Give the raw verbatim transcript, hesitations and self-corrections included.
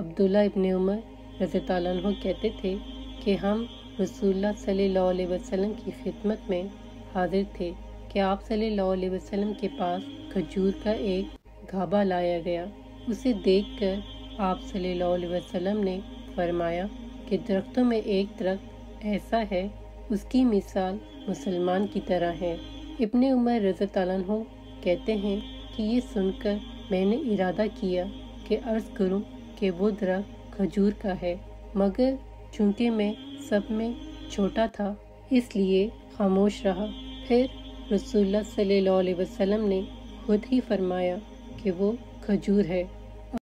अब्दुल्लाह इब्न उमर रज़ी अल्लाह अन्हु कहते थे कि हम रसूलल्लाह सल्लल्लाहु अलैहि वसल्लम की खिदमत में हाजिर थे कि आप सल्लल्लाहु अलैहि वसल्लम के पास खजूर का एक गाबा लाया गया। उसे देखकर आप सल्लल्लाहु अलैहि वसल्लम ने फरमाया कि दरख्तों में एक दरख्त ऐसा है उसकी मिसाल मुसलमान की तरह है। इब्न उमर रज़ी अल्लाह अन्हु कहते हैं कि ये सुनकर मैंने इरादा किया कि अर्ज़ करूं कि वो दरख्त खजूर का है, मगर चूँकि मैं सब में छोटा था इसलिए खामोश रहा। फिर रसूलल्लाह सल्लल्लाहु अलैहि वसल्लम ने खुद ही फरमाया कि वो खजूर है।